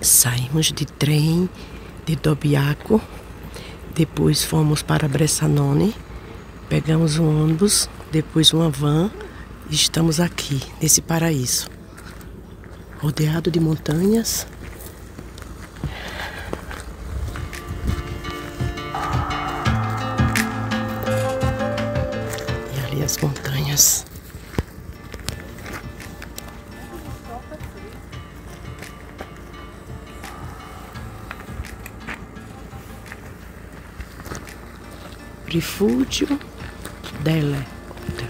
Saímos de trem de Dobiaco, depois fomos para Bressanone, pegamos um ônibus, depois uma van e estamos aqui, nesse paraíso, rodeado de montanhas. E ali as montanhas. Rifugio delle Odle.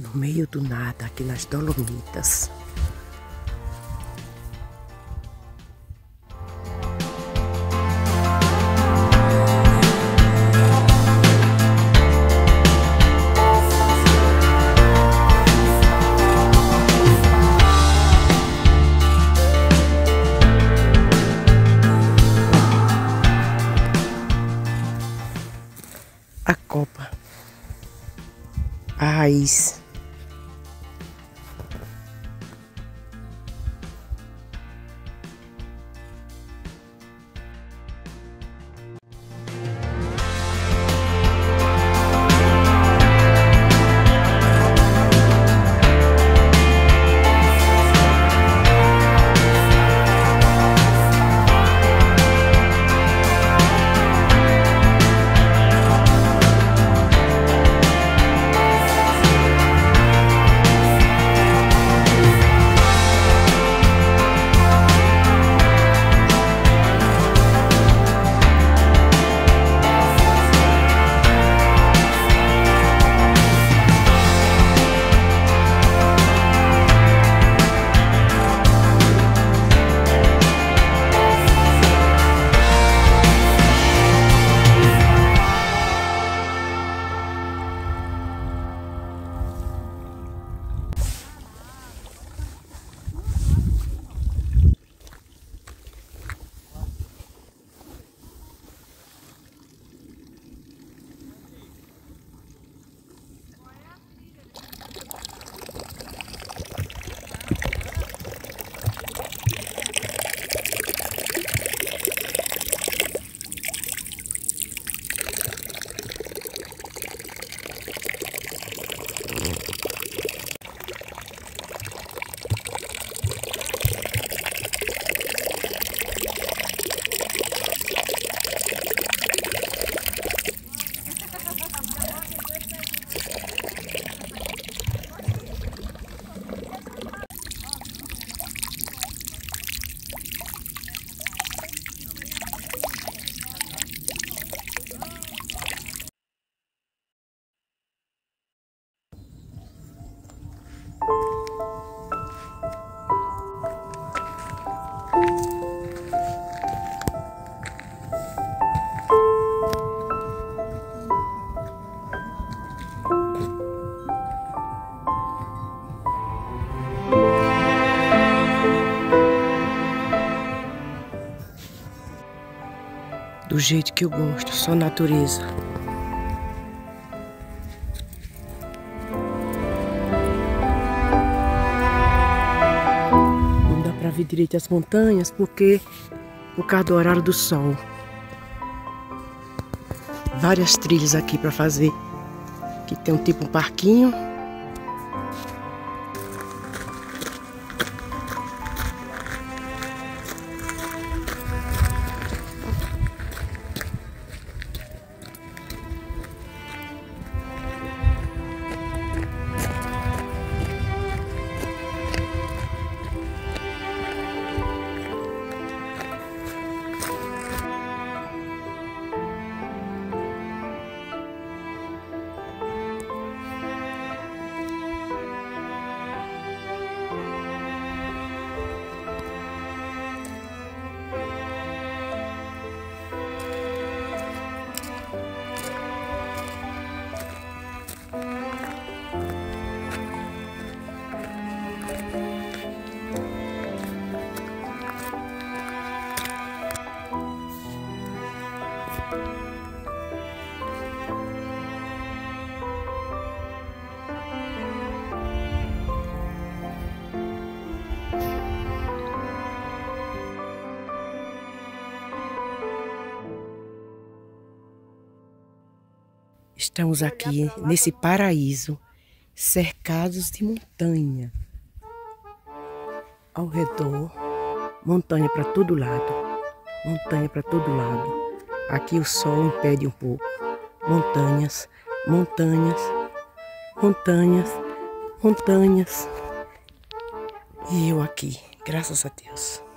No meio do nada, aqui nas Dolomitas. A copa, a raiz. Do jeito que eu gosto, só natureza. Não dá pra ver direito as montanhas porque por causa do horário do sol. Várias trilhas aqui pra fazer, que tem um tipo um parquinho. Estamos aqui nesse paraíso, cercados de montanha. Ao redor, montanha para todo lado, montanha para todo lado. Aqui o sol impede um pouco. Montanhas, montanhas, montanhas, montanhas. E eu aqui, graças a Deus.